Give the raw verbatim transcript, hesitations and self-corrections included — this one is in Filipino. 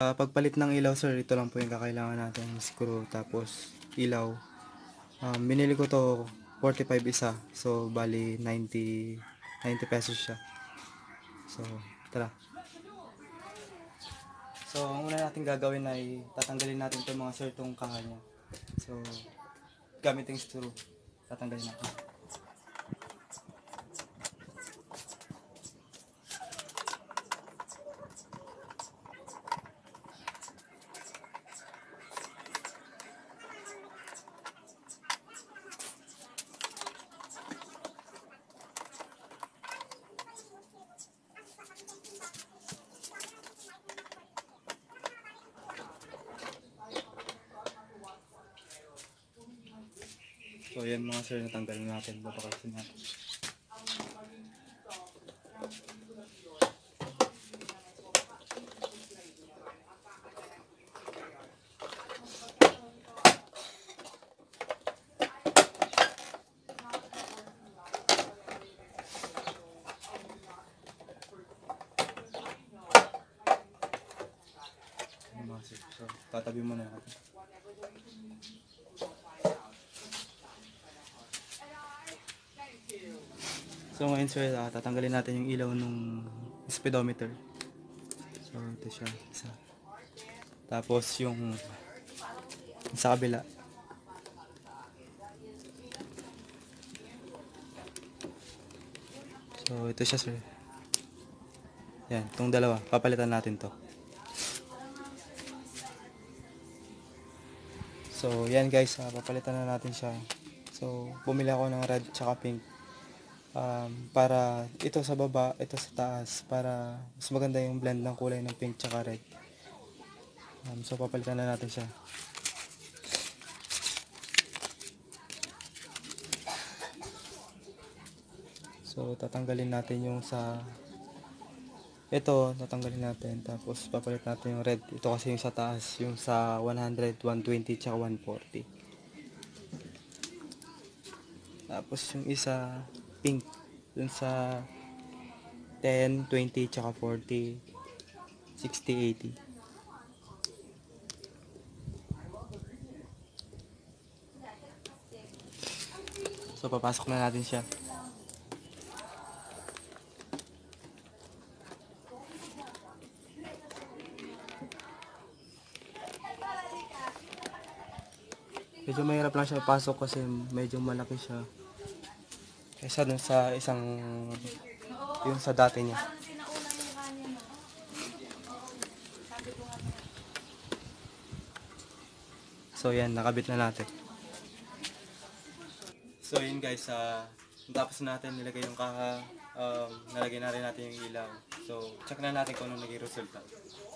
Uh, pagpalit ng ilaw, sir, ito lang po yung kakailangan natin, screw, tapos ilaw. Um, binili ko to forty-five isa, so bali ninety, ninety pesos siya. So, tara. So, ang una natin gagawin ay tatanggalin natin itong mga sir, itong kaha niya. So, gamit yung screw, tatanggalin natin. So yan mga sir, natanggal natin, babakasin natin. Yan mga sir, so tatabi muna natin. So ngayon sir, uh, tatanggalin natin yung ilaw nung speedometer. So ito siya, isa. Tapos yung sa kabila. So ito siya sir. Yan, itong dalawa, papalitan natin to. So yan guys, uh, papalitan na natin siya. So bumili ako ng red tsaka pink. Um, para ito sa baba, ito sa taas, para mas maganda yung blend ng kulay ng pink tsaka red. Um, so papalitan na natin siya. So tatanggalin natin yung sa ito, tatanggalin natin, tapos papalit natin yung red. Ito kasi yung sa taas, yung sa one hundred, one twenty tsaka one forty. Tapos yung isa pink dun sa ten, twenty, tsaka forty, sixty, eighty. So papasok na natin siya. Medyo mahirap lang siya pasok kasi medyo malaki siya. Isa dun sa isang yung sa dati niya. So yan, nakabit na natin. So yun guys, uh, tapos natin nilagay yung kaha, um, nalagay na rin natin yung ilaw. So check na natin kung ano naging resulta.